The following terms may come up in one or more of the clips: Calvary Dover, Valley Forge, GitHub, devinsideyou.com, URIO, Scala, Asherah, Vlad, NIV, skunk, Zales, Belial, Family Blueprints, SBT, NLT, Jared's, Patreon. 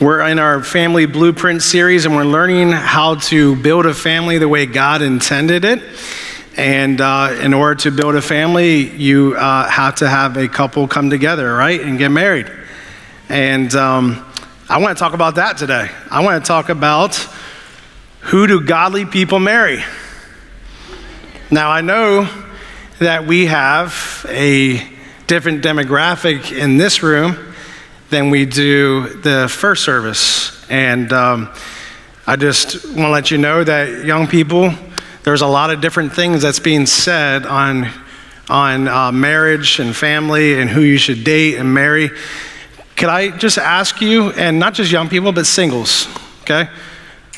We're in our Family Blueprint series, and we're learning how to build a family the way God intended it. And in order to build a family, you have to have a couple come together, right, and get married. And I want to talk about that today. I want to talk about who do godly people marry? Now, I know that we have a different demographic in this room than we do the first service. And I just want to let you know that young people, there's a lot of different things that's being said on marriage and family and who you should date and marry. Could I just ask you, and not just young people, but singles, okay?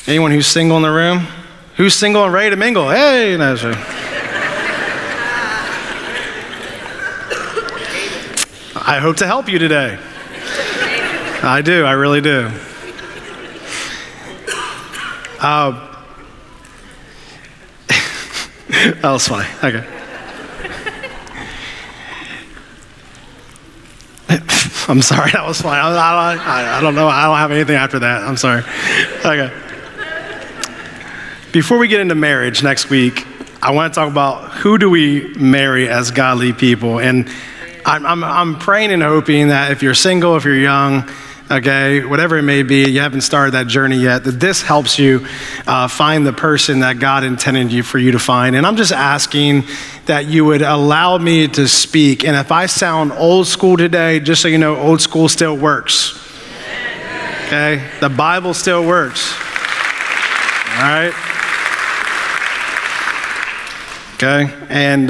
Anyone who's single in the room? Who's single and ready to mingle? Hey, no, sir. I hope to help you today. I do, I really do. That was funny, okay. I'm sorry, that was funny. I don't know, I don't have anything after that, I'm sorry. Okay. Before we get into marriage next week, I want to talk about who do we marry as godly people. And I'm praying and hoping that if you're single, if you're young, okay, whatever it may be, you haven't started that journey yet, that this helps you find the person that God intended for you to find. And I'm just asking that you would allow me to speak. And if I sound old school today, just so you know, old school still works. Okay, the Bible still works. All right. Okay, and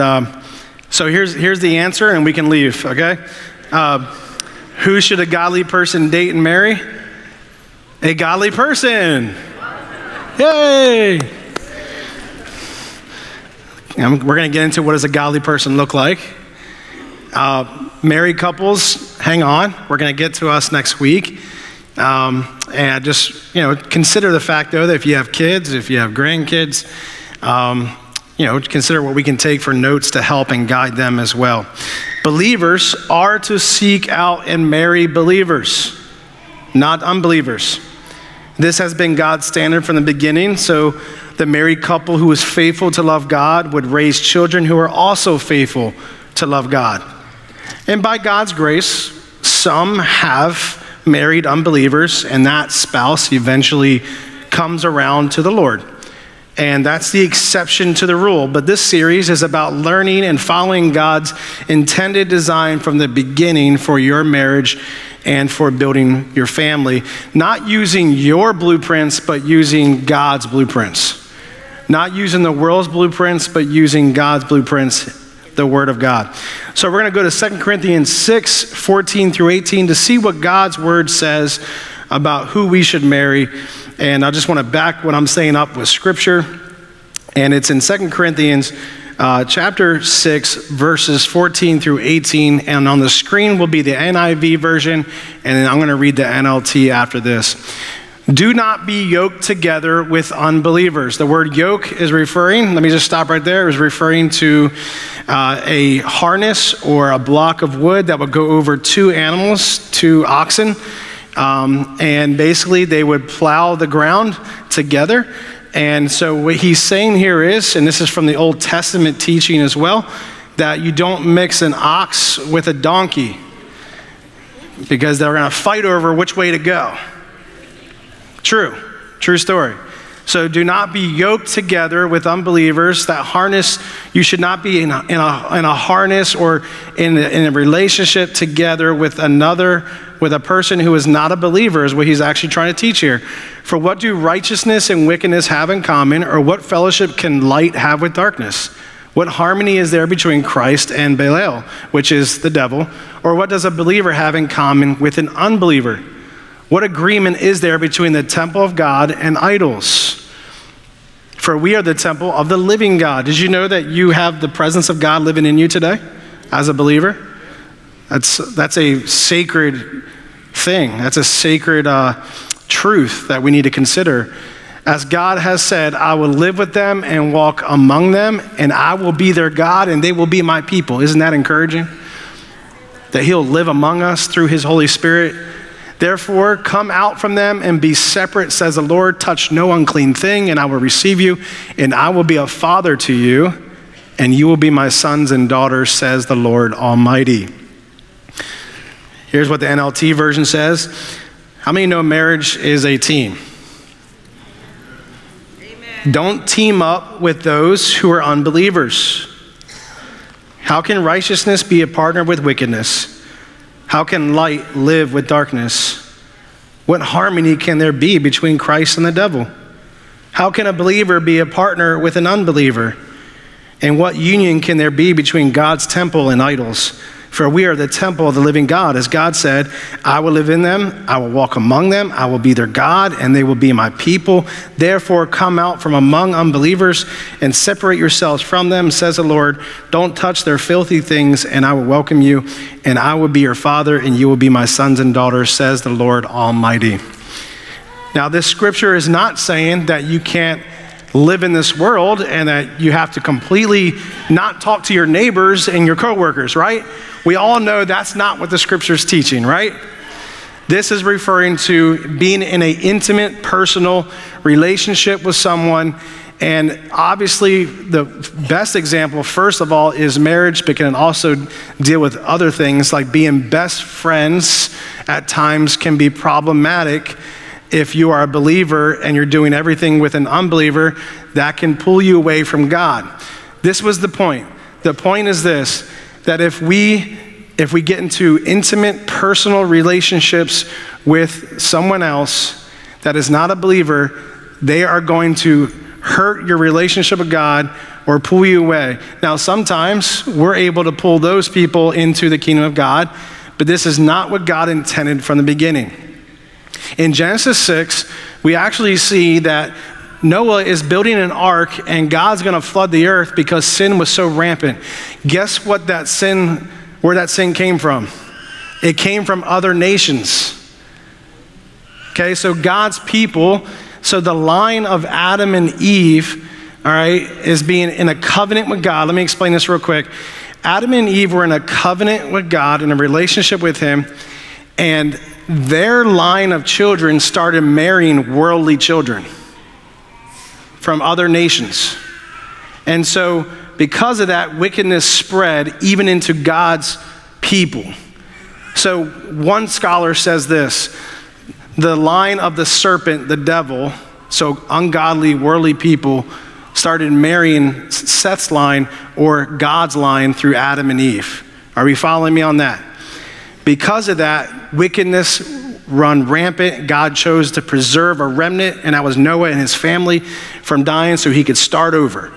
so here's the answer, and we can leave, okay? Who should a godly person date and marry? A godly person. Yay! And we're going to get into what does a godly person look like. Married couples, hang on. We're going to get to us next week. And just, you know, consider the fact, though, that if you have kids, if you have grandkids, you know, consider what we can take for notes to help and guide them as well. Believers are to seek out and marry believers, not unbelievers. This has been God's standard from the beginning. So the married couple who is faithful to love God would raise children who are also faithful to love God. And by God's grace, some have married unbelievers, and that spouse eventually comes around to the Lord. And that's the exception to the rule. But this series is about learning and following God's intended design from the beginning for your marriage and for building your family. Not using your blueprints, but using God's blueprints. Not using the world's blueprints, but using God's blueprints, the Word of God. So we're going to go to 2 Corinthians 6, 14 through 18 to see what God's Word says about who we should marry. And I just want to back what I'm saying up with Scripture. And it's in 2 Corinthians chapter 6, verses 14 through 18. And on the screen will be the NIV version. And then I'm going to read the NLT after this. Do not be yoked together with unbelievers. The word yoke is referring, let me just stop right there, is referring to a harness or a block of wood that would go over two animals, two oxen. And basically they would plow the ground together. And so what he's saying here is, and this is from the Old Testament teaching as well, that you don't mix an ox with a donkey because they're going to fight over which way to go. True, true story. So do not be yoked together with unbelievers. That harness, you should not be in a harness or in a relationship together with another, with a person who is not a believer, is what he's actually trying to teach here. For what do righteousness and wickedness have in common, or what fellowship can light have with darkness? What harmony is there between Christ and Belial, which is the devil? Or what does a believer have in common with an unbeliever? What agreement is there between the temple of God and idols? For we are the temple of the living God. Did you know that you have the presence of God living in you today as a believer? That's a sacred thing. That's a sacred truth that we need to consider. As God has said, I will live with them and walk among them, and I will be their God, and they will be my people. Isn't that encouraging? That he'll live among us through his Holy Spirit. Therefore, come out from them and be separate, says the Lord. Touch no unclean thing, and I will receive you, and I will be a father to you, and you will be my sons and daughters, says the Lord Almighty. Here's what the NLT version says. How many know marriage is a team? Amen. Don't team up with those who are unbelievers. How can righteousness be a partner with wickedness? How can light live with darkness? What harmony can there be between Christ and the devil? How can a believer be a partner with an unbeliever? And what union can there be between God's temple and idols? For we are the temple of the living God. As God said, I will live in them, I will walk among them, I will be their God, and they will be my people. Therefore, come out from among unbelievers and separate yourselves from them, says the Lord. Don't touch their filthy things, and I will welcome you, and I will be your father, and you will be my sons and daughters, says the Lord Almighty. Now, this scripture is not saying that you can't live in this world and that you have to completely not talk to your neighbors and your coworkers, right? We all know that's not what the scripture's teaching, right? This is referring to being in an intimate, personal relationship with someone. And obviously, the best example, first of all, is marriage, but can also deal with other things like being best friends at times can be problematic. If you are a believer and you're doing everything with an unbeliever, that can pull you away from God. This was the point. The point is this, that if we get into intimate, personal relationships with someone else that is not a believer, they are going to hurt your relationship with God or pull you away. Now, sometimes we're able to pull those people into the kingdom of God, but this is not what God intended from the beginning. In Genesis 6, we actually see that Noah is building an ark and God's going to flood the earth because sin was so rampant. Guess what where that sin came from? It came from other nations. Okay, so God's people, so the line of Adam and Eve, all right, is being in a covenant with God. Let me explain this real quick. Adam and Eve were in a covenant with God, in a relationship with him, and their line of children started marrying worldly children from other nations. And so because of that, wickedness spread even into God's people. So one scholar says this, the line of the serpent, the devil, so ungodly, worldly people started marrying Seth's line or God's line through Adam and Eve. Are we following me on that? Because of that, wickedness run rampant. God chose to preserve a remnant, and that was Noah and his family, from dying so he could start over.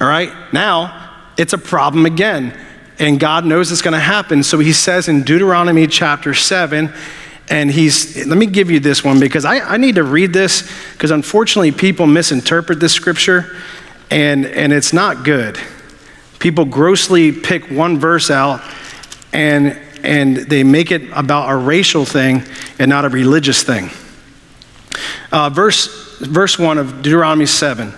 All right? Now, it's a problem again, and God knows it's going to happen. So he says in Deuteronomy chapter 7, and let me give you this one because I need to read this because unfortunately people misinterpret this scripture, and it's not good. People grossly pick one verse out and they make it about a racial thing and not a religious thing. Verse 1 of Deuteronomy 7.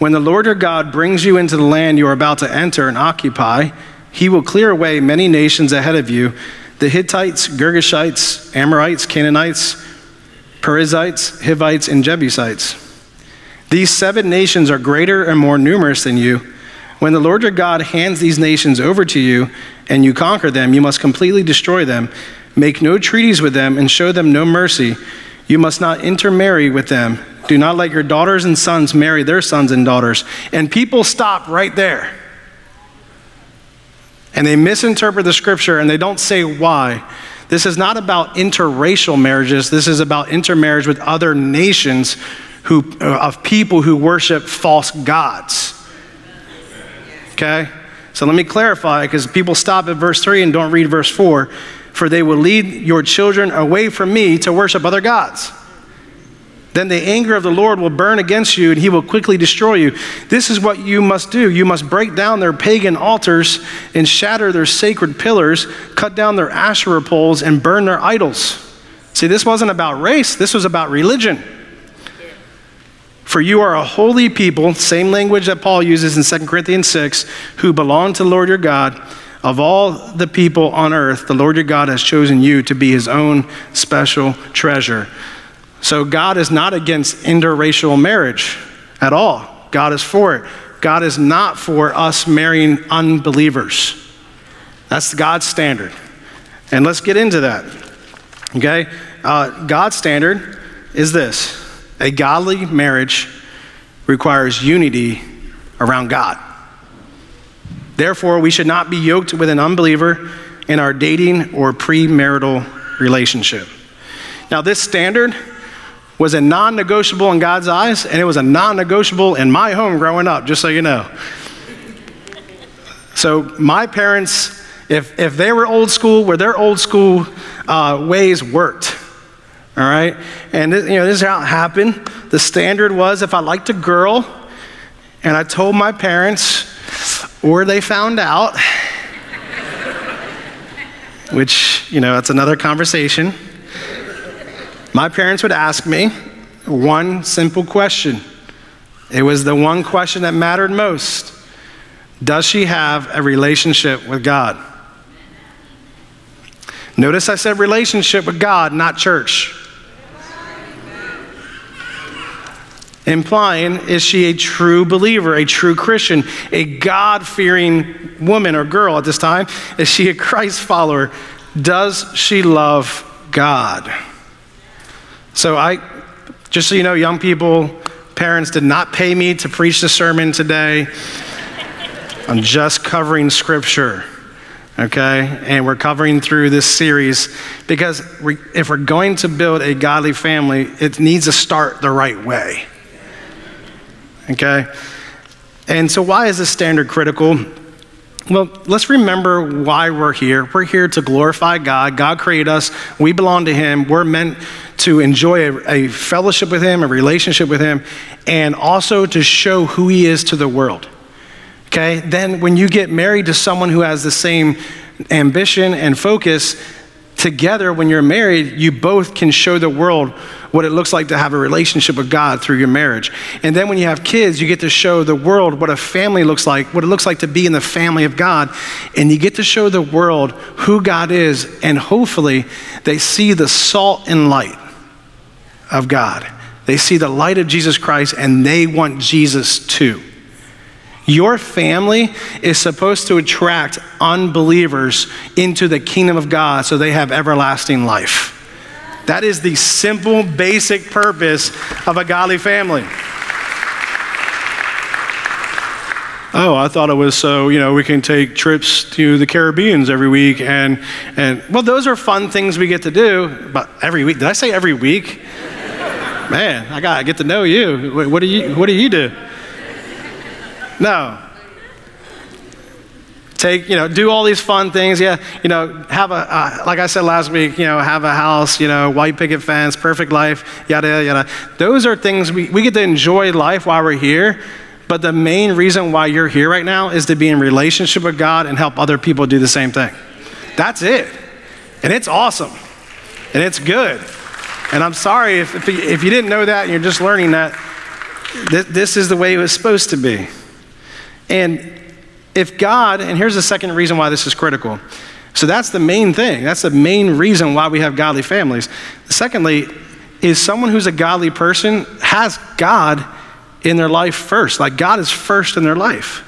When the Lord your God brings you into the land you are about to enter and occupy, he will clear away many nations ahead of you, the Hittites, Girgashites, Amorites, Canaanites, Perizzites, Hivites, and Jebusites. These 7 nations are greater and more numerous than you. When the Lord your God hands these nations over to you and you conquer them, you must completely destroy them. Make no treaties with them and show them no mercy. You must not intermarry with them. Do not let your daughters and sons marry their sons and daughters. And people stop right there. And they misinterpret the scripture and they don't say why. This is not about interracial marriages. This is about intermarriage with other nations of people who worship false gods. Okay? So let me clarify, because people stop at verse 3 and don't read verse 4. For they will lead your children away from me to worship other gods. Then the anger of the Lord will burn against you, and he will quickly destroy you. This is what you must do. You must break down their pagan altars and shatter their sacred pillars, cut down their Asherah poles, and burn their idols. See, this wasn't about race. This was about religion. For you are a holy people, same language that Paul uses in 2 Corinthians 6, who belong to the Lord your God. Of all the people on earth, the Lord your God has chosen you to be his own special treasure. So God is not against interracial marriage at all. God is for it. God is not for us marrying unbelievers. That's God's standard. And let's get into that, okay? God's standard is this. A godly marriage requires unity around God. Therefore, we should not be yoked with an unbeliever in our dating or premarital relationship. Now, this standard was a non-negotiable in God's eyes, and it was a non-negotiable in my home growing up, just so you know. So my parents, if they were old school, where their old school ways worked, all right? And this is how it happened. The standard was if I liked a girl, and I told my parents, or they found out, which, that's another conversation. My parents would ask me one simple question. It was the one question that mattered most. Does she have a relationship with God? Notice I said relationship with God, not church. Implying, is she a true believer, a true Christian, a God-fearing woman or girl at this time? Is she a Christ follower? Does she love God? So just so you know, young people, parents did not pay me to preach the sermon today. I'm just covering scripture, okay? And we're covering through this series because if we're going to build a godly family, it needs to start the right way. Okay? And so why is this standard critical? Well, let's remember why we're here. We're here to glorify God. God created us. We belong to him. We're meant to enjoy a fellowship with him, a relationship with him, and also to show who he is to the world. Okay? Then when you get married to someone who has the same ambition and focus, together when you're married, you both can show the world what it looks like to have a relationship with God through your marriage. And then when you have kids, you get to show the world what a family looks like, what it looks like to be in the family of God. And you get to show the world who God is, and hopefully they see the salt and light of God. They see the light of Jesus Christ, and they want Jesus too. Your family is supposed to attract unbelievers into the kingdom of God so they have everlasting life. That is the simple, basic purpose of a godly family. Oh, I thought it was so, we can take trips to the Caribbean every week and well, those are fun things we get to do, but every week, did I say every week? Man, I gotta get to know you. What do you do? No. Take, do all these fun things. Yeah, have a, like I said last week, have a house, white picket fence, perfect life, yada, yada. Those are things we get to enjoy life while we're here. But the main reason why you're here right now is to be in relationship with God and help other people do the same thing. That's it. And it's awesome. And it's good. And I'm sorry if you didn't know that and you're just learning that, this is the way it was supposed to be. And if God, and here's the second reason why this is critical. So that's the main thing. That's the main reason why we have godly families. Secondly, is someone who's a godly person has God in their life first. Like God is first in their life.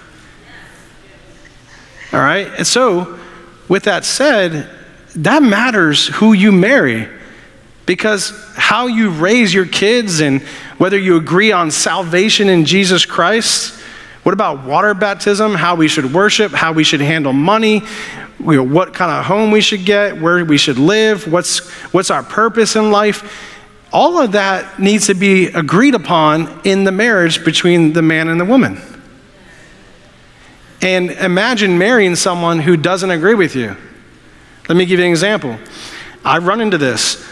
All right? And so with that said, that matters who you marry, because how you raise your kids and whether you agree on salvation in Jesus Christ. What about water baptism, how we should worship, how we should handle money, what kind of home we should get, where we should live, what's our purpose in life? All of that needs to be agreed upon in the marriage between the man and the woman. And imagine marrying someone who doesn't agree with you. Let me give you an example. I've run into this,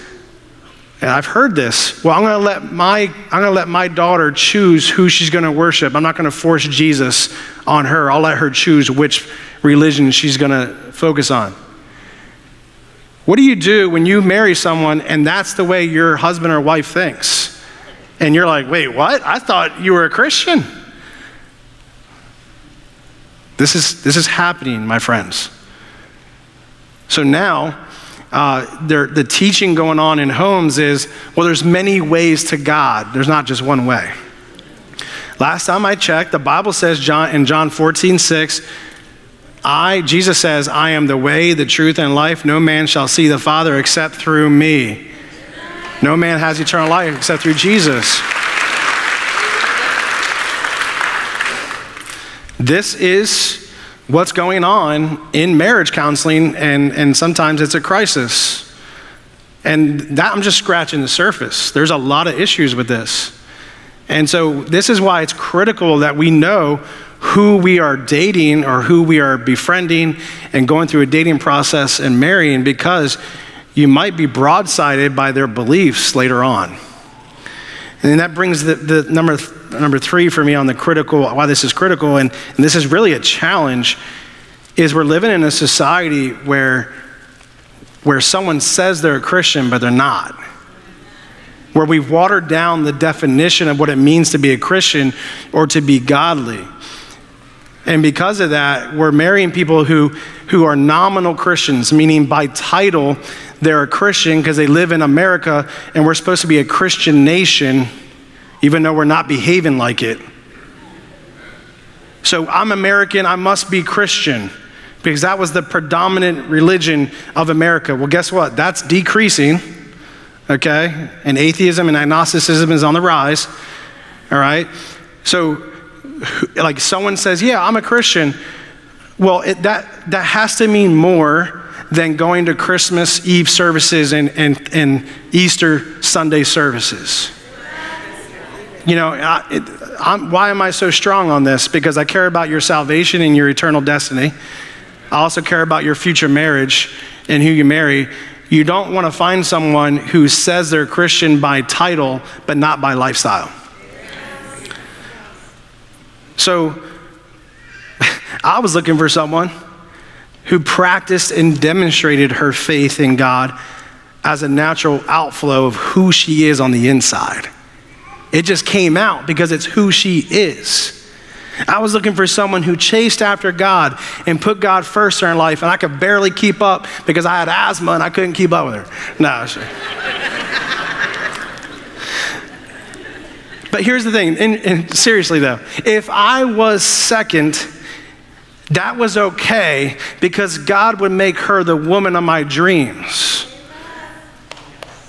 and I've heard this. Well, I'm gonna let my daughter choose who she's gonna worship. I'm not gonna force Jesus on her. I'll let her choose which religion she's gonna focus on. What do you do when you marry someone and that's the way your husband or wife thinks? And you're like, wait, what? I thought you were a Christian. This is happening, my friends. So now, the teaching going on in homes is, well, there's many ways to God. There's not just one way. Last time I checked, the Bible says in John 14:6, Jesus says, I am the way, the truth, and life. No man shall see the Father except through me. No man has eternal life except through Jesus. This is what's going on in marriage counseling, and sometimes it's a crisis. And that, I'm just scratching the surface. There's a lot of issues with this. And so this is why it's critical that we know who we are dating or who we are befriending and going through a dating process and marrying, because you might be broadsided by their beliefs later on. And that brings the number three for me on the critical, why this is critical, and this is really a challenge, is we're living in a society where someone says they're a Christian, but they're not. Where we've watered down the definition of what it means to be a Christian or to be godly. And because of that, we're marrying people who are nominal Christians, meaning by title, they're a Christian because they live in America and we're supposed to be a Christian nation, even though we're not behaving like it. So I'm American, I must be Christian, because that was the predominant religion of America. Well, guess what? That's decreasing, okay? And atheism and agnosticism is on the rise, all right? So, like, someone says, yeah, I'm a Christian. Well, that has to mean more than going to Christmas Eve services and Easter Sunday services. You know, why am I so strong on this? Because I care about your salvation and your eternal destiny. I also care about your future marriage and who you marry. You don't want to find someone who says they're Christian by title, but not by lifestyle. So I was looking for someone who practiced and demonstrated her faith in God as a natural outflow of who she is on the inside. It just came out because it's who she is. I was looking for someone who chased after God and put God first in her life, and I could barely keep up because I had asthma and I couldn't keep up with her. No, sure. But here's the thing, and seriously though, if I was second, that was okay because God would make her the woman of my dreams.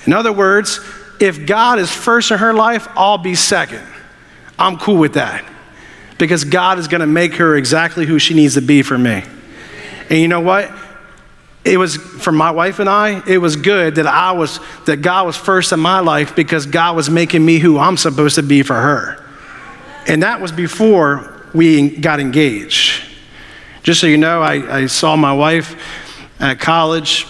In other words, if God is first in her life, I'll be second. I'm cool with that because God is going to make her exactly who she needs to be for me. And you know what? It was, for my wife and I, it was good that that God was first in my life because God was making me who I'm supposed to be for her. And that was before we got engaged. Just so you know, I saw my wife at college,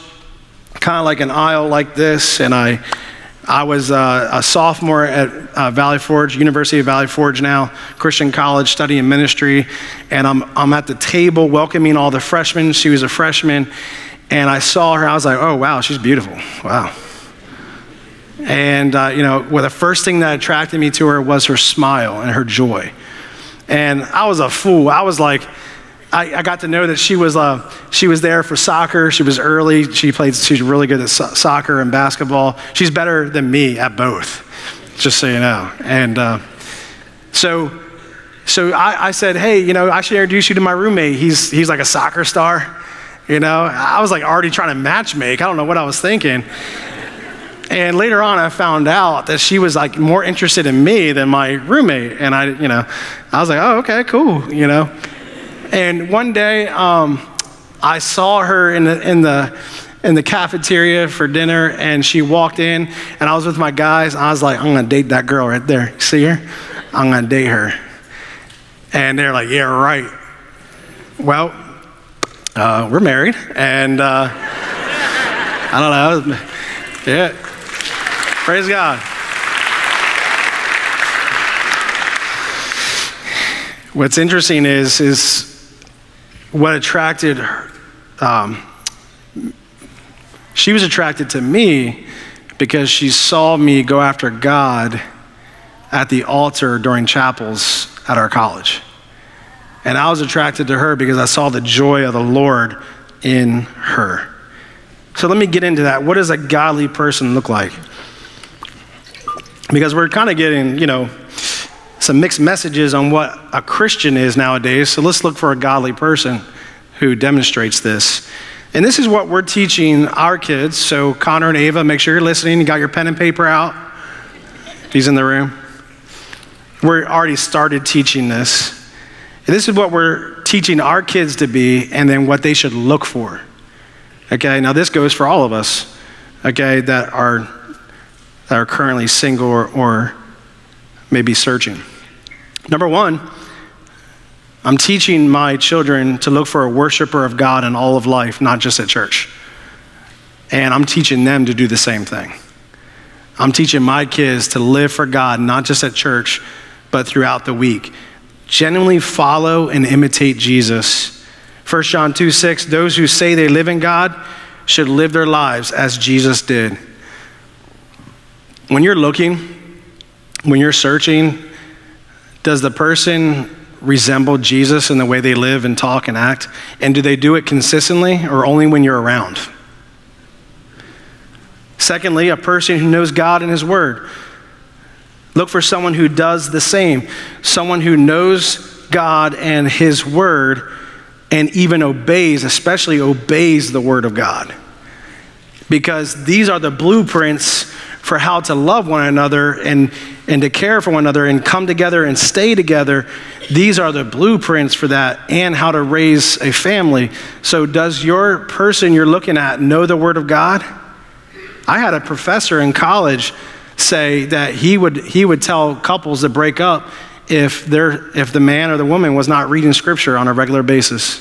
kind of like an aisle like this, and I was a sophomore at Valley Forge, University of Valley Forge now, Christian college, studying ministry, and I'm at the table welcoming all the freshmen. She was a freshman. And I saw her, I was like, oh, wow, she's beautiful, wow. And you know, well, the first thing that attracted me to her was her smile and her joy. And I was a fool. I was like, I got to know that she was there for soccer. She was early, she's really good at soccer and basketball. She's better than me at both, just so you know. And so I said, hey, you know, I should introduce you to my roommate. He's like a soccer star. You know, I was like already trying to matchmake. I don't know what I was thinking. And later on, I found out that she was like more interested in me than my roommate. And you know, I was like, oh, okay, cool, you know. And one day, I saw her in the cafeteria for dinner, and she walked in, and I was with my guys. And I was like, I'm gonna date that girl right there. See her? I'm gonna date her. And they're like, yeah, right. Well. We're married, and I don't know, yeah, praise God. What's interesting is what attracted her, she was attracted to me because she saw me go after God at the altar during chapels at our college. And I was attracted to her because I saw the joy of the Lord in her. So let me get into that. What does a godly person look like? Because we're kind of getting, you know, some mixed messages on what a Christian is nowadays. So let's look for a godly person who demonstrates this. And this is what we're teaching our kids. So Connor and Ava, make sure you're listening. You got your pen and paper out. He's in the room. We're already started teaching this. And this is what we're teaching our kids to be, and then what they should look for. Okay, now this goes for all of us, okay, that are currently single or maybe searching. Number one, I'm teaching my children to look for a worshiper of God in all of life, not just at church. And I'm teaching them to do the same thing. I'm teaching my kids to live for God, not just at church, but throughout the week. Genuinely follow and imitate Jesus. 1 John 2:6, those who say they live in God should live their lives as Jesus did. When you're looking, when you're searching, does the person resemble Jesus in the way they live and talk and act? And do they do it consistently or only when you're around? Secondly, a person who knows God and His Word. Look for someone who does the same, someone who knows God and His Word and even obeys, especially obeys the Word of God. Because these are the blueprints for how to love one another and to care for one another and come together and stay together. These are the blueprints for that and how to raise a family. So does your person you're looking at know the Word of God? I had a professor in college say that he would tell couples to break up if the man or the woman was not reading Scripture on a regular basis.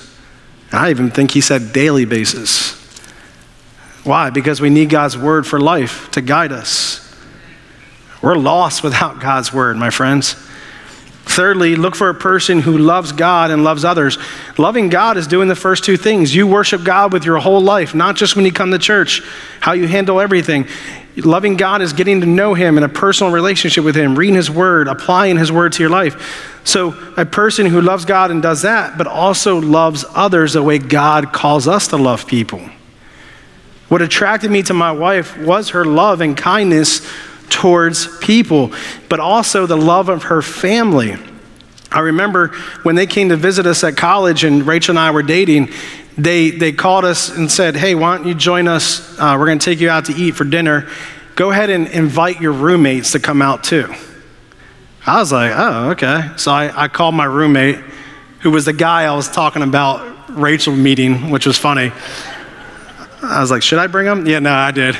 And I even think he said daily basis. Why? Because we need God's Word for life to guide us. We're lost without God's Word, my friends. Thirdly, look for a person who loves God and loves others. Loving God is doing the first two things. You worship God with your whole life, not just when you come to church, how you handle everything. Loving God is getting to know Him in a personal relationship with Him, reading His Word, applying His Word to your life. So a person who loves God and does that, but also loves others the way God calls us to love people. What attracted me to my wife was her love and kindness towards people, but also the love of her family. I remember when they came to visit us at college and Rachel and I were dating, they called us and said, hey, why don't you join us? We're going to take you out to eat for dinner. Go ahead and invite your roommates to come out too. I was like, oh, okay. So I called my roommate, who was the guy I was talking about Rachel meeting, which was funny. I was like, should I bring them? Yeah, no, I did.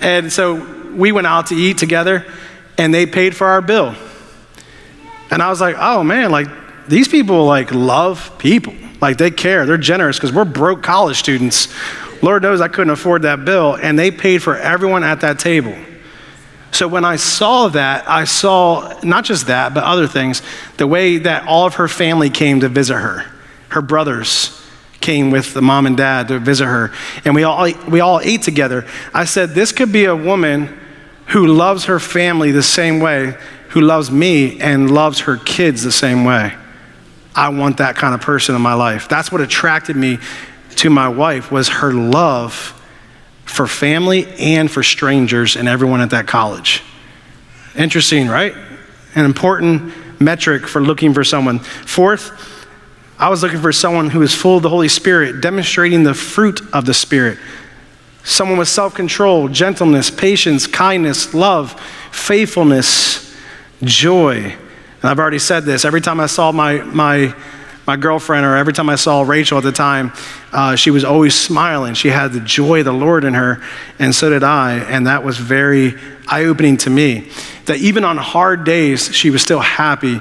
And so we went out to eat together and they paid for our bill. And I was like, oh man, like these people like love people. Like they care, they're generous because we're broke college students. Lord knows I couldn't afford that bill and they paid for everyone at that table. So when I saw that, I saw not just that, but other things, the way that all of her family came to visit her, her brothers came with the mom and dad to visit her, and we all ate together. I said, this could be a woman who loves her family the same way, who loves me and loves her kids the same way. I want that kind of person in my life. That's what attracted me to my wife, was her love for family and for strangers and everyone at that college. Interesting, right? An important metric for looking for someone. Fourth, I was looking for someone who is full of the Holy Spirit, demonstrating the fruit of the Spirit. Someone with self-control, gentleness, patience, kindness, love, faithfulness, joy. And I've already said this. Every time I saw my girlfriend, or every time I saw Rachel at the time, she was always smiling. She had the joy of the Lord in her, and so did I. And that was very eye-opening to me, that even on hard days, she was still happy.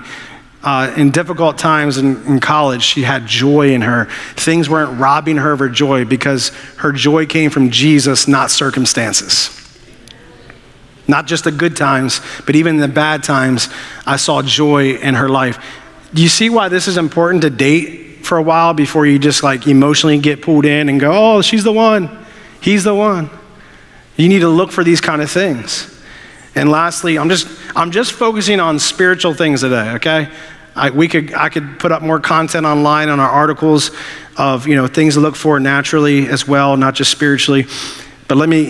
In difficult times in college, she had joy in her. Things weren't robbing her of her joy because her joy came from Jesus, not circumstances. Not just the good times, but even the bad times, I saw joy in her life. Do you see why this is important to date for a while before you just like emotionally get pulled in and go, oh, she's the one, he's the one? You need to look for these kind of things. And lastly, I'm just focusing on spiritual things today, okay? I could put up more content online on our articles of, you know, things to look for naturally as well, not just spiritually. But let me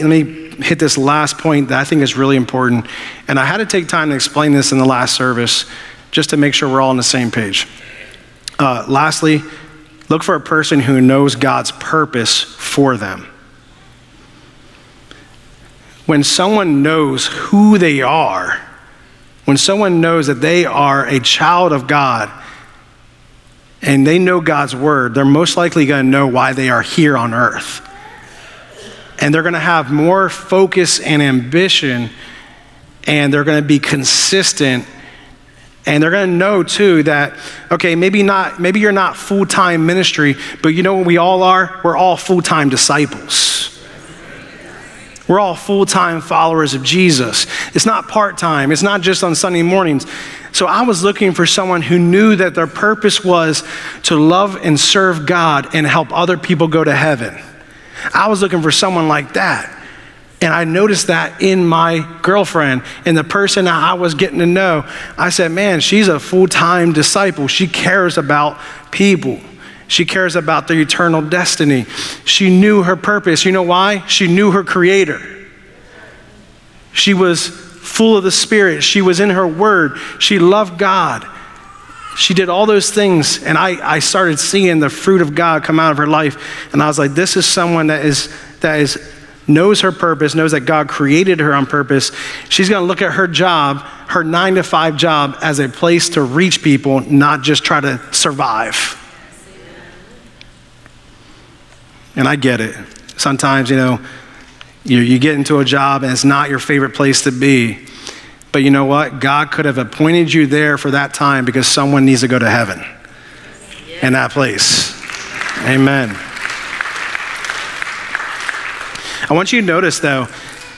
hit this last point that I think is really important. And I had to take time to explain this in the last service just to make sure we're all on the same page. Lastly, look for a person who knows God's purpose for them. When someone knows who they are, when someone knows that they are a child of God and they know God's word, they're most likely going to know why they are here on earth. And they're going to have more focus and ambition, and they're going to be consistent, and they're going to know too that, okay, maybe you're not full-time ministry, but you know what we all are? We're all full-time disciples. We're all full-time followers of Jesus. It's not part-time. It's not just on Sunday mornings. So I was looking for someone who knew that their purpose was to love and serve God and help other people go to heaven. I was looking for someone like that. And I noticed that in my girlfriend and the person I was getting to know. I said, man, she's a full-time disciple. She cares about people. She cares about their eternal destiny. She knew her purpose. You know why? She knew her Creator. She was full of the Spirit. She was in her Word. She loved God. She did all those things, and I started seeing the fruit of God come out of her life, and I was like, this is someone that knows her purpose, knows that God created her on purpose. She's gonna look at her job, her 9-to-5 job, as a place to reach people, not just try to survive. And I get it. Sometimes, you know, you get into a job and it's not your favorite place to be. But you know what? God could have appointed you there for that time because someone needs to go to heaven in that place. Amen. I want you to notice, though,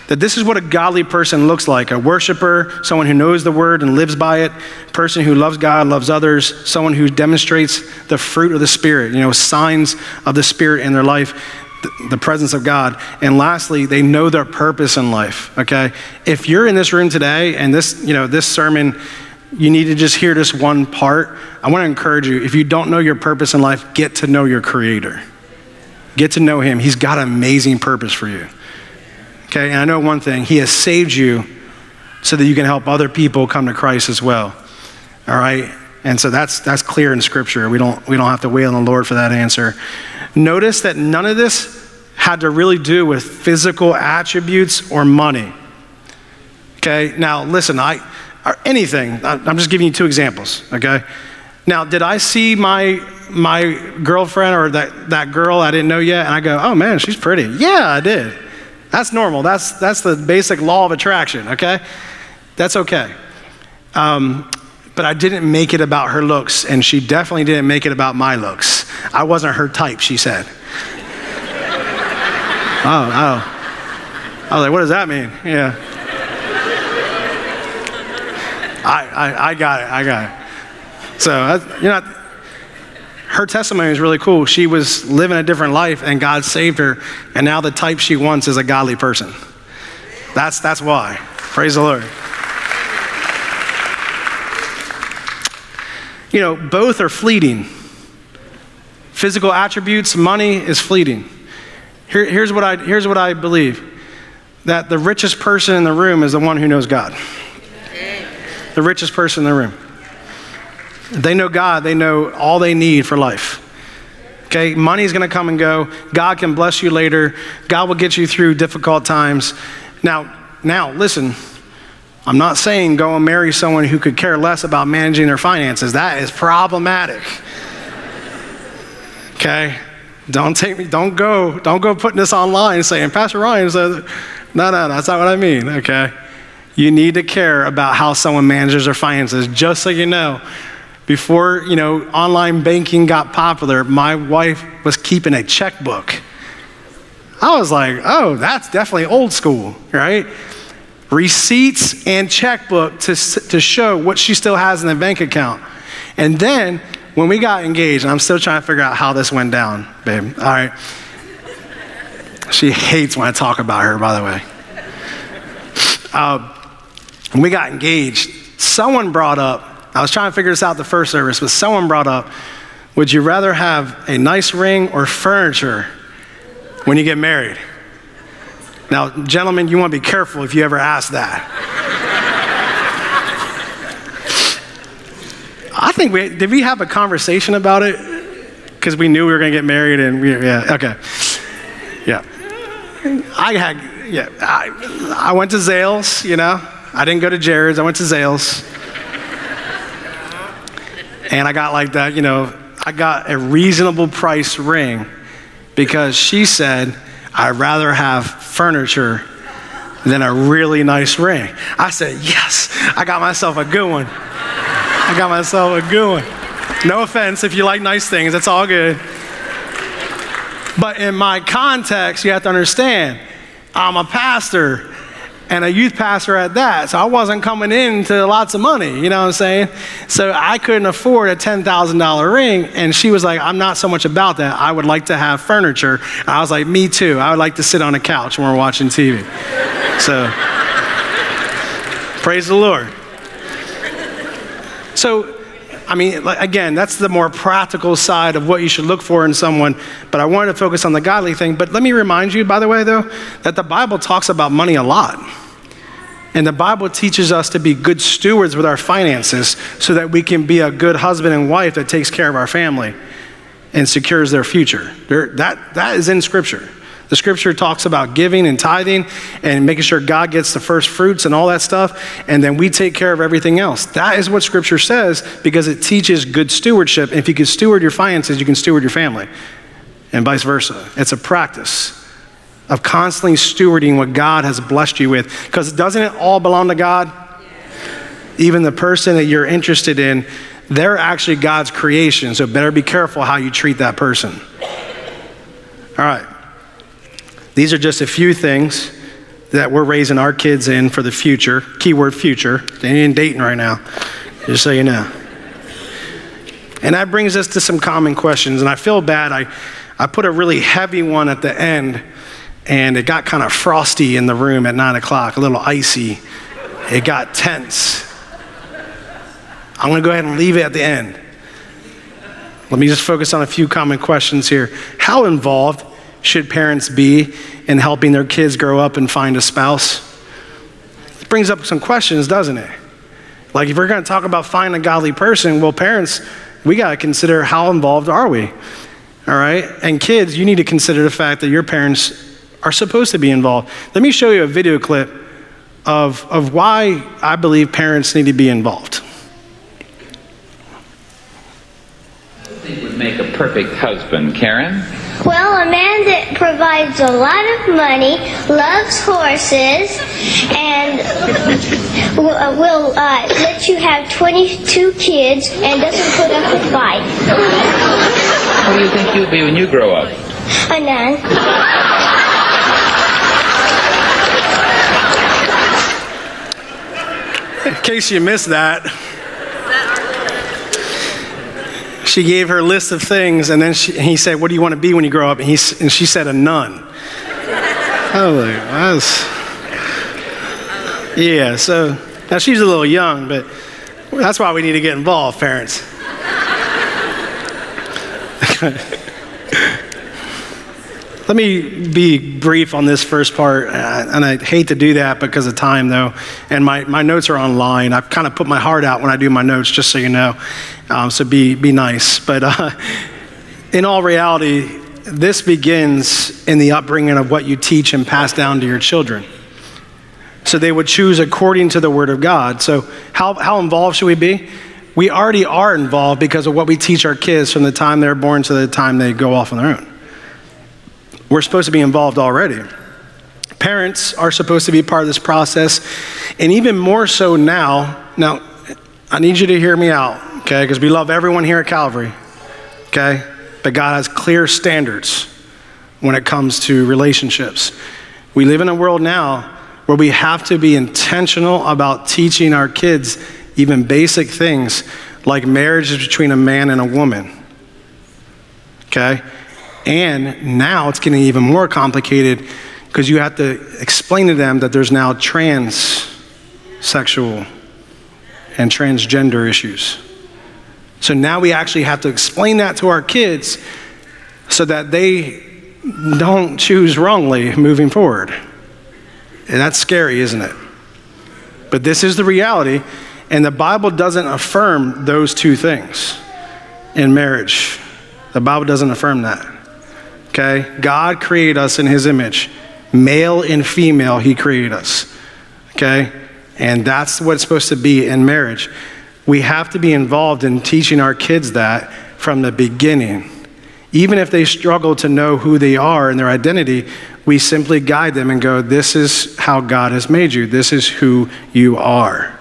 that this is what a godly person looks like. A worshiper, someone who knows the word and lives by it, a person who loves God, loves others, someone who demonstrates the fruit of the Spirit, you know, signs of the Spirit in their life, the presence of God. And lastly, they know their purpose in life, okay? If you're in this room today and this sermon, you need to just hear this one part, I want to encourage you, if you don't know your purpose in life, get to know your Creator. Get to know Him. He's got an amazing purpose for you, okay? And I know one thing, He has saved you so that you can help other people come to Christ as well, all right? And so that's clear in Scripture. We don't have to wait on the Lord for that answer. Notice that none of this had to really do with physical attributes or money. Okay, now listen, I'm just giving you two examples, okay? Now, did I see my girlfriend or that girl I didn't know yet, and I go, oh man, she's pretty. Yeah, I did. That's normal. That's the basic law of attraction, okay? That's okay. But I didn't make it about her looks, and she definitely didn't make it about my looks. I wasn't her type, she said. Oh. I was like, what does that mean? Yeah. I got it. So, her testimony is really cool. She was living a different life, and God saved her, and now the type she wants is a godly person. That's why. Praise the Lord. You know, both are fleeting. Physical attributes, money is fleeting. Here's what I believe, that the richest person in the room is the one who knows God. The richest person in the room. They know God, they know all they need for life. Okay, money's gonna come and go. God can bless you later. God will get you through difficult times. Now listen, I'm not saying go and marry someone who could care less about managing their finances. That is problematic. Okay? Don't go putting this online saying, Pastor Ryan says, no, that's not what I mean, okay? You need to care about how someone manages their finances. Just so you know, before, you know, online banking got popular, my wife was keeping a checkbook. I was like, oh, that's definitely old school, right? Receipts and checkbook to show what she still has in the bank account. And then when we got engaged, and I'm still trying to figure out how this went down, babe, all right. She hates when I talk about her, by the way. When we got engaged, someone brought up I was trying to figure this out the first service, but someone brought up, would you rather have a nice ring or furniture when you get married? Now, gentlemen, you want to be careful if you ever ask that. I think did we have a conversation about it? Because we knew we were going to get married and yeah, okay. Yeah. I went to Zales, you know. I didn't go to Jared's, I went to Zales. And I got like that, you know, I got a reasonable price ring because she said, I'd rather have furniture than a really nice ring. I said, yes, I got myself a good one. I got myself a good one. No offense if you like nice things, that's all good. But in my context, you have to understand, I'm a pastor and a youth pastor at that, so I wasn't coming into lots of money, you know what I'm saying? So I couldn't afford a $10,000 ring, and she was like, I'm not so much about that, I would like to have furniture. And I was like, me too, I would like to sit on a couch when we're watching TV. So, praise the Lord. So, I mean, again, that's the more practical side of what you should look for in someone, but I wanted to focus on the godly thing. But let me remind you, by the way, though, that the Bible talks about money a lot. And the Bible teaches us to be good stewards with our finances so that we can be a good husband and wife that takes care of our family and secures their future. That is in Scripture. The Scripture talks about giving and tithing and making sure God gets the first fruits and all that stuff, and then we take care of everything else. That is what Scripture says because it teaches good stewardship. If you can steward your finances, you can steward your family, and vice versa. It's a practice of constantly stewarding what God has blessed you with, because doesn't it all belong to God? Even the person that you're interested in, they're actually God's creation, so better be careful how you treat that person. All right. These are just a few things that we're raising our kids in for the future. Keyword future. They ain't dating right now, just so you know. And that brings us to some common questions. And I feel bad. I put a really heavy one at the end, and it got kind of frosty in the room at 9 o'clock, a little icy. It got tense. I'm going to go ahead and leave it at the end. Let me just focus on a few common questions here. How involved should parents be in helping their kids grow up and find a spouse? It brings up some questions, doesn't it? Like if we're going to talk about finding a godly person, well, parents, we got to consider how involved are we, all right? And kids, you need to consider the fact that your parents are supposed to be involved. Let me show you a video clip of why I believe parents need to be involved. What would make a perfect husband, Karen? Well, a man that provides a lot of money, loves horses, and will let you have 22 kids and doesn't put up with fight. What do you think you'll be when you grow up? A nun. In case you missed that, she gave her list of things, and then he said, what do you want to be when you grow up? And, she said, a nun. I was like, that's... Yeah, so, now she's a little young, but that's why we need to get involved, parents. Let me be brief on this first part, and I hate to do that because of time, though, and my notes are online. I've kind of put my heart out when I do my notes, just so you know. So be nice. But in all reality, this begins in the upbringing of what you teach and pass down to your children. So they would choose according to the Word of God. So how involved should we be? We already are involved because of what we teach our kids from the time they're born to the time they go off on their own. We're supposed to be involved already. Parents are supposed to be part of this process, and even more so now. Now, I need you to hear me out. Okay, because we love everyone here at Calvary, okay? But God has clear standards when it comes to relationships. We live in a world now where we have to be intentional about teaching our kids even basic things like marriage between a man and a woman, okay? And now it's getting even more complicated because you have to explain to them that there's now transsexual and transgender issues. So now we actually have to explain that to our kids so that they don't choose wrongly moving forward. And that's scary, isn't it? But this is the reality, and the Bible doesn't affirm those two things in marriage. The Bible doesn't affirm that, okay? God created us in his image. Male and female, he created us, okay? And that's what it's supposed to be in marriage. We have to be involved in teaching our kids that from the beginning. Even if they struggle to know who they are and their identity, we simply guide them and go, this is how God has made you. This is who you are.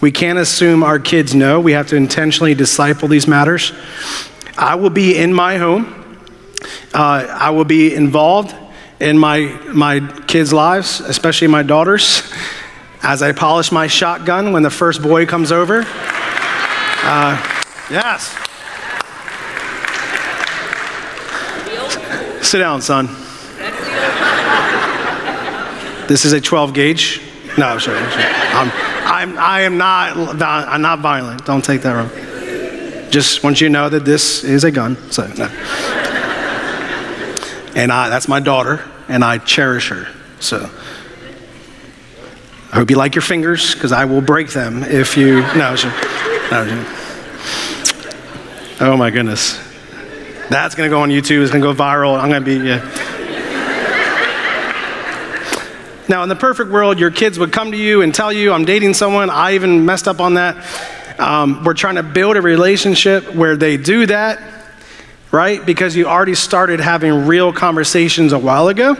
We can't assume our kids know. We have to intentionally disciple these matters. I will be in my home. I will be involved in my kids' lives, especially my daughter's. As I polish my shotgun when the first boy comes over. Yes. Sit down, son. This is a 12 gauge. No, I'm sorry. I am not violent. Don't take that wrong. Just want you to know that this is a gun. So, no. And that's my daughter, and I cherish her. So. I hope you like your fingers, because I will break them if you, oh my goodness. That's gonna go on YouTube, it's gonna go viral, I'm gonna be, yeah. Now in the perfect world, your kids would come to you and tell you, I'm dating someone, I even messed up on that. We're trying to build a relationship where they do that, right? Because you already started having real conversations a while ago.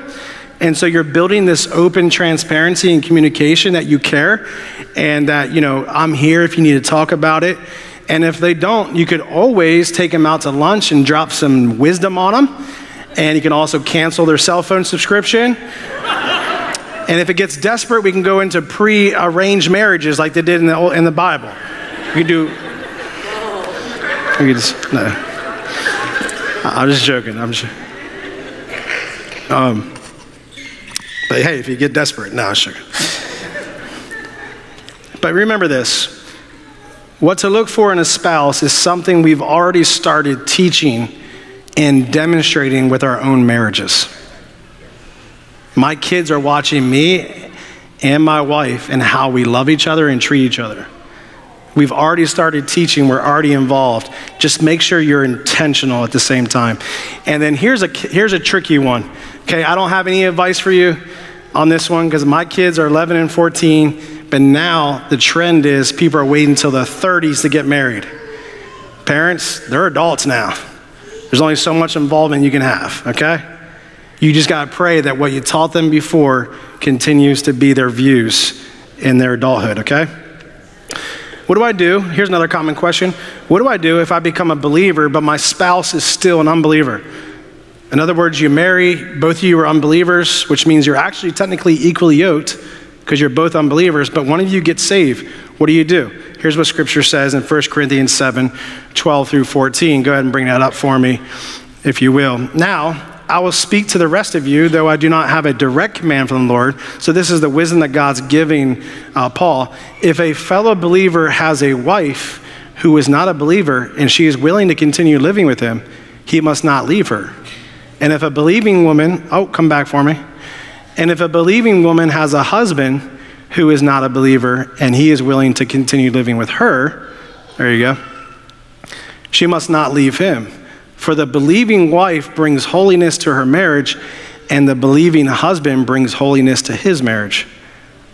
And so you're building this open transparency and communication that you care and that, you know, I'm here if you need to talk about it. And if they don't, you could always take them out to lunch and drop some wisdom on them. And you can also cancel their cell phone subscription. And if it gets desperate, we can go into pre-arranged marriages like they did in the Bible. You can do, you can just, no. I'm just joking, I'm just, But hey, if you get desperate, no, sure. But remember this, what to look for in a spouse is something we've already started teaching and demonstrating with our own marriages. My kids are watching me and my wife and how we love each other and treat each other. We've already started teaching, we're already involved. Just make sure you're intentional at the same time. And then here's a tricky one. Okay, I don't have any advice for you on this one because my kids are 11 and 14, but now the trend is people are waiting until their 30s to get married. Parents, they're adults now. There's only so much involvement you can have, okay? You just gotta pray that what you taught them before continues to be their views in their adulthood, okay? What do I do? Here's another common question. What do I do if I become a believer, but my spouse is still an unbeliever? In other words, you marry, both of you are unbelievers, which means you're actually technically equally yoked because you're both unbelievers, but one of you gets saved. What do you do? Here's what scripture says in 1 Corinthians 7, 12 through 14. Go ahead and bring that up for me, if you will. Now, I will speak to the rest of you, though I do not have a direct command from the Lord. So this is the wisdom that God's giving Paul. If a fellow believer has a wife who is not a believer and she is willing to continue living with him, he must not leave her. And if a believing woman, and if a believing woman has a husband who is not a believer and he is willing to continue living with her, there you go, she must not leave him. For the believing wife brings holiness to her marriage and the believing husband brings holiness to his marriage.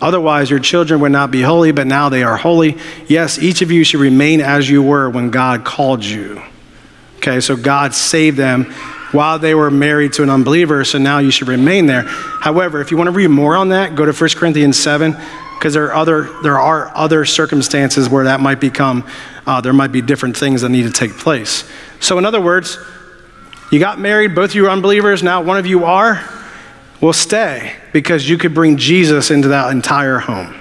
Otherwise, your children would not be holy, but now they are holy. Yes, each of you should remain as you were when God called you. Okay, so God saved them while they were married to an unbeliever, so now you should remain there. However, if you want to read more on that, go to 1 Corinthians 7, because there are other circumstances where that might become, there might be different things that need to take place. So in other words, you got married, both of you are unbelievers, now one of you are, well stay, because you could bring Jesus into that entire home.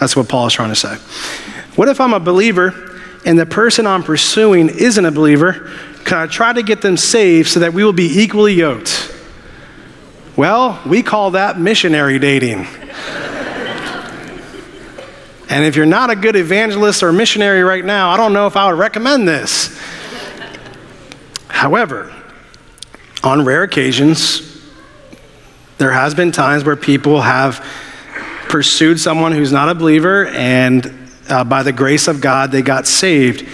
That's what Paul is trying to say. What if I'm a believer and the person I'm pursuing isn't a believer? Can I try to get them saved so that we will be equally yoked? Well, we call that missionary dating. And if you're not a good evangelist or missionary right now, I don't know if I would recommend this. However, on rare occasions, there has been times where people have pursued someone who's not a believer, and by the grace of God, they got saved.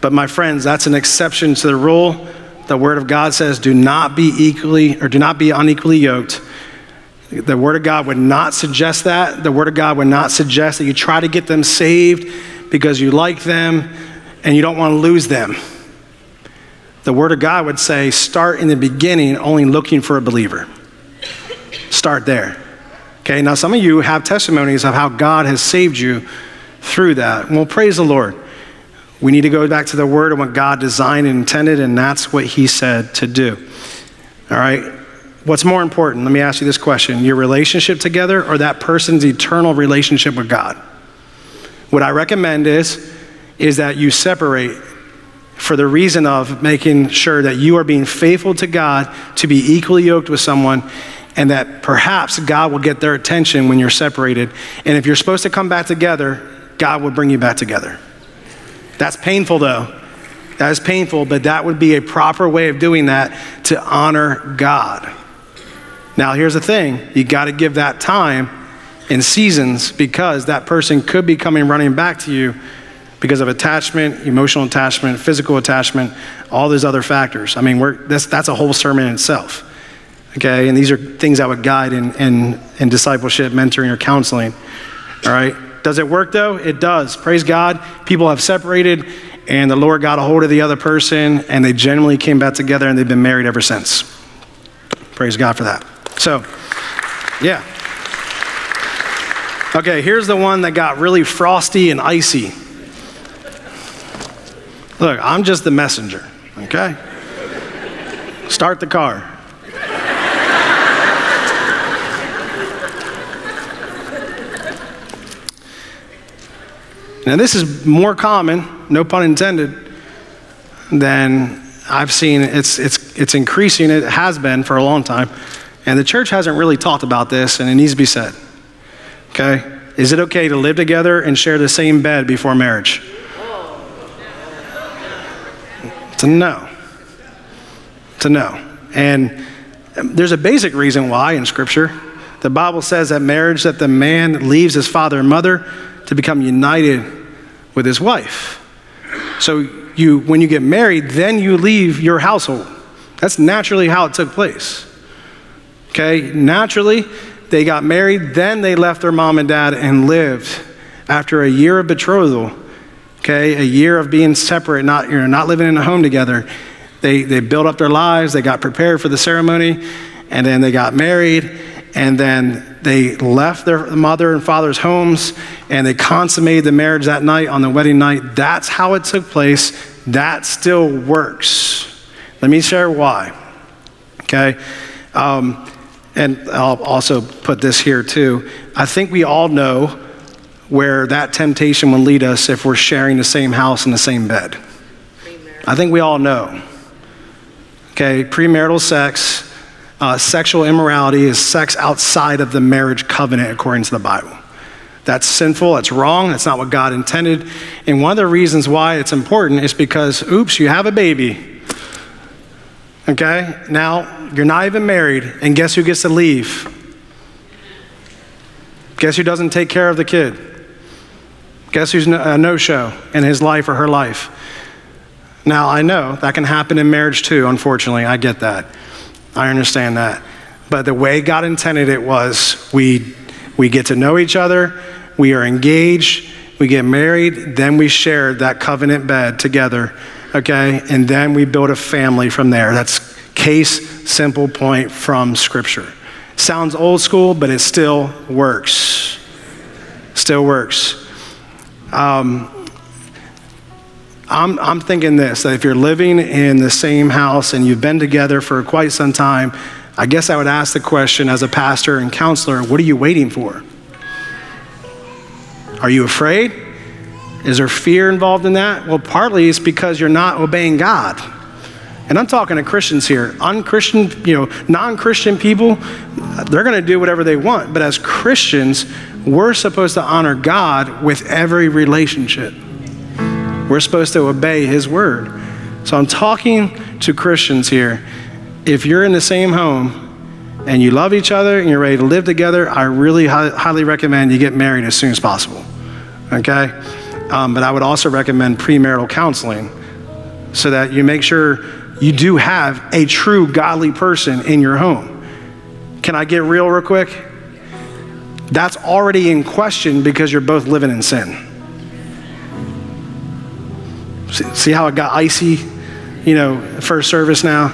But my friends, that's an exception to the rule. The Word of God says, do not be unequally yoked. The Word of God would not suggest that. The Word of God would not suggest that you try to get them saved because you like them and you don't want to lose them. The Word of God would say, start in the beginning, only looking for a believer. Start there. Okay, now some of you have testimonies of how God has saved you through that. Well, praise the Lord. We need to go back to the Word and what God designed and intended, and that's what He said to do. All right? What's more important? Let me ask you this question. Your relationship together or that person's eternal relationship with God? What I recommend is that you separate for the reason of making sure that you are being faithful to God to be equally yoked with someone, and that perhaps God will get their attention when you're separated. And if you're supposed to come back together, God will bring you back together. That's painful, though. That is painful, but that would be a proper way of doing that to honor God. Now, here's the thing. You got to give that time and seasons because that person could be coming running back to you because of attachment, emotional attachment, physical attachment, all those other factors. I mean, that's a whole sermon in itself, okay? And these are things that would guide in discipleship, mentoring, or counseling, all right? Does it work, though? It does. Praise God. People have separated, and the Lord got a hold of the other person, and they genuinely came back together, and they've been married ever since. Praise God for that. So, yeah. Okay, here's the one that got really frosty and icy. Look, I'm just the messenger, okay? Start the car. Now, this is more common, no pun intended, than I've seen. It's increasing. It has been for a long time. And the church hasn't really talked about this, and it needs to be said, okay? Is it okay to live together and share the same bed before marriage? It's a no. It's a no. And there's a basic reason why in Scripture. The Bible says at marriage that the man leaves his father and mother to become united with his wife. So when you get married, then you leave your household. That's naturally how it took place. Okay, naturally, they got married, then they left their mom and dad and lived after a year of betrothal, okay, a year of being separate, not living in a home together. They built up their lives, they got prepared for the ceremony, and then they got married, and then they left their mother and father's homes, and they consummated the marriage that night on the wedding night. That's how it took place. That still works. Let me share why, okay? And I'll also put this here too. I think we all know where that temptation will lead us if we're sharing the same house and the same bed. I think we all know. Okay, premarital sex, sexual immorality is sex outside of the marriage covenant according to the Bible. That's sinful, that's wrong, that's not what God intended. And one of the reasons why it's important is because, oops, you have a baby. Okay, now you're not even married, and guess who gets to leave? Guess who doesn't take care of the kid? Guess who's a no-show in his life or her life? Now, I know that can happen in marriage too, unfortunately. I get that. I understand that. But the way God intended it was we get to know each other, we are engaged, we get married, then we share that covenant bed together. Okay, and then we build a family from there. That's case, simple point from Scripture. Sounds old school, but it still works. Still works. I'm thinking this, that if you're living in the same house and you've been together for quite some time, I guess I would ask the question as a pastor and counselor, what are you waiting for? Are you afraid? Is there fear involved in that? Well, partly it's because you're not obeying God. And I'm talking to Christians here. Unchristian, non-Christian people, they're going to do whatever they want. But as Christians, we're supposed to honor God with every relationship. We're supposed to obey His word. So I'm talking to Christians here. If you're in the same home and you love each other and you're ready to live together, I really highly recommend you get married as soon as possible, okay? But I would also recommend premarital counseling so that you make sure you do have a true godly person in your home. Can I get real quick? That's already in question because you're both living in sin. See how it got icy, first service now?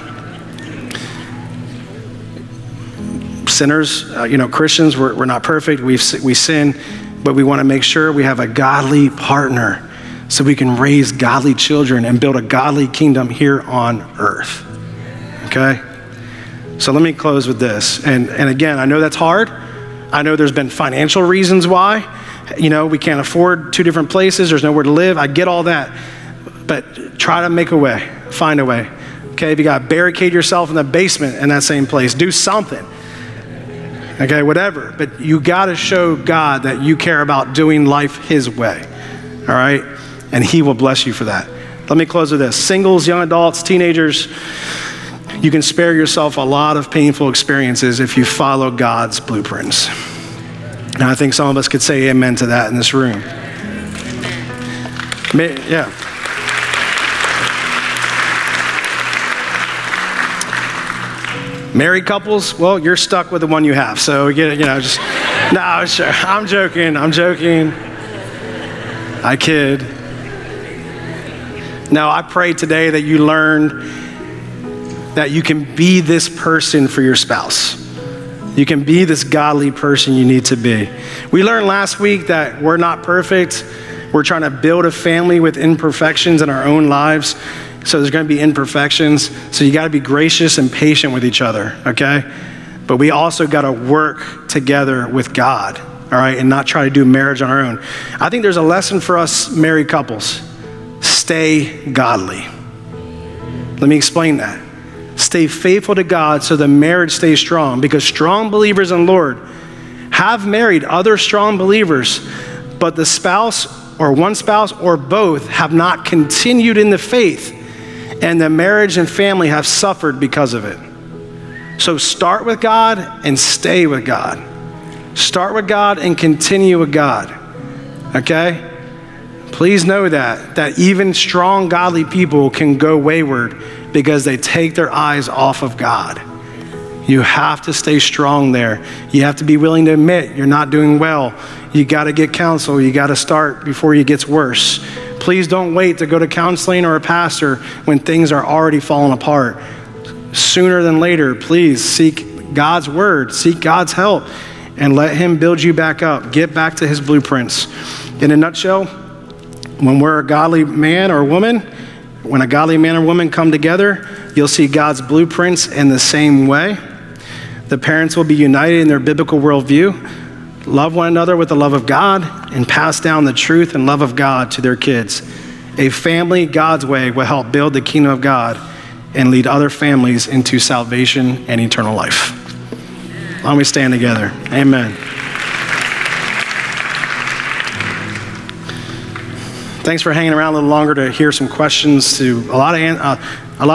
Sinners, Christians, we're not perfect, we sin, but we want to make sure we have a godly partner so we can raise godly children and build a godly kingdom here on earth, okay? So let me close with this. And again, I know that's hard. I know there's been financial reasons why, we can't afford two different places, there's nowhere to live, I get all that, but try to make a way, find a way, okay? If you got to barricade yourself in the basement in that same place, do something. Okay, whatever, but you gotta show God that you care about doing life His way, all right? And He will bless you for that. Let me close with this. Singles, young adults, teenagers, you can spare yourself a lot of painful experiences if you follow God's blueprints. And I think some of us could say amen to that in this room. Yeah. Married couples, well, you're stuck with the one you have. So, I'm joking. I'm joking. I kid. Now, I pray today that you learned that you can be this person for your spouse. You can be this godly person you need to be. We learned last week that we're not perfect. We're trying to build a family with imperfections in our own lives. So there's going to be imperfections. So you got to be gracious and patient with each other, okay? But we also got to work together with God, all right, and not try to do marriage on our own. I think there's a lesson for us married couples. Stay godly. Let me explain that. Stay faithful to God so the marriage stays strong, because strong believers in the Lord have married other strong believers, but the spouse or one spouse or both have not continued in the faith, and the marriage and family have suffered because of it. So start with God and stay with God. Start with God and continue with God, okay? Please know that even strong, godly people can go wayward because they take their eyes off of God. You have to stay strong there. You have to be willing to admit you're not doing well. You gotta get counsel. You gotta start before it gets worse. Please don't wait to go to counseling or a pastor when things are already falling apart. Sooner than later, please seek God's word, seek God's help, and let Him build you back up. Get back to His blueprints. In a nutshell, when we're a godly man or woman, when a godly man or woman come together, you'll see God's blueprints in the same way. The parents will be united in their biblical worldview. Love one another with the love of God, and pass down the truth and love of God to their kids. A family God's way will help build the kingdom of God and lead other families into salvation and eternal life. Why don't we stand together? Amen. Thanks for hanging around a little longer to hear some questions, to a lot of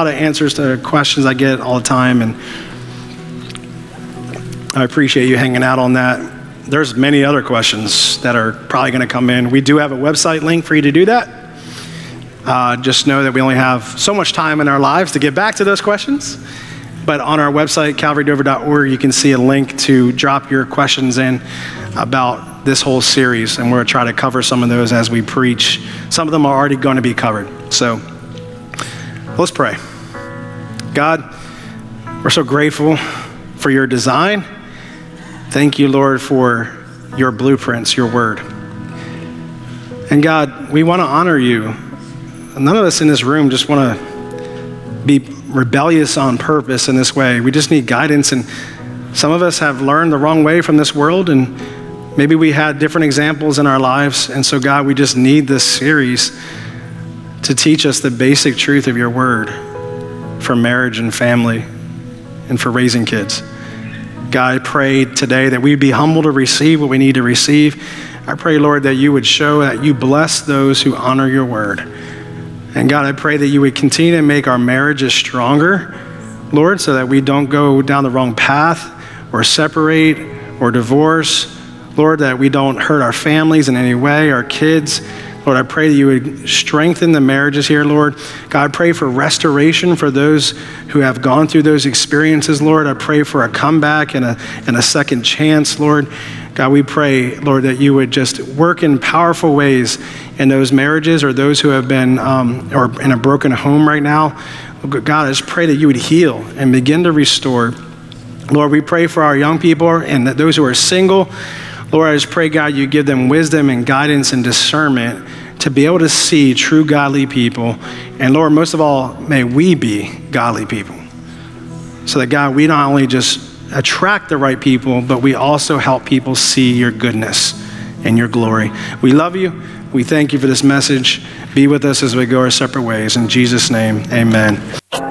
answers to questions I get all the time, and I appreciate you hanging out on that. There's many other questions that are probably going to come in. We do have a website link for you to do that. Just know that we only have so much time in our lives to get back to those questions. But on our website, calvarydover.org, you can see a link to drop your questions in about this whole series. And we're going to try to cover some of those as we preach. Some of them are already going to be covered. So let's pray. God, we're so grateful for your design. Thank you, Lord, for your blueprints, your word. And God, we want to honor you. None of us in this room just want to be rebellious on purpose in this way. We just need guidance. And some of us have learned the wrong way from this world, and maybe we had different examples in our lives. And so, God, we just need this series to teach us the basic truth of your word. for marriage and family and for raising kids. God, I pray today that we'd be humble to receive what we need to receive. I pray, Lord, that you would show that you bless those who honor your word. And God, I pray that you would continue to make our marriages stronger, Lord, so that we don't go down the wrong path or separate or divorce. Lord, that we don't hurt our families in any way, our kids. Lord, I pray that you would strengthen the marriages here, Lord. God, I pray for restoration for those who have gone through those experiences, Lord. I pray for a comeback and a second chance, Lord. God, we pray, Lord, that you would just work in powerful ways in those marriages or those who have been or in a broken home right now. God, I just pray that you would heal and begin to restore. Lord, we pray for our young people and that those who are single. Lord, I just pray, God, you give them wisdom and guidance and discernment to be able to see true godly people. And Lord, most of all, may we be godly people. So that, God, we not only just attract the right people, but we also help people see your goodness and your glory. We love you. We thank you for this message. Be with us as we go our separate ways. In Jesus' name, amen.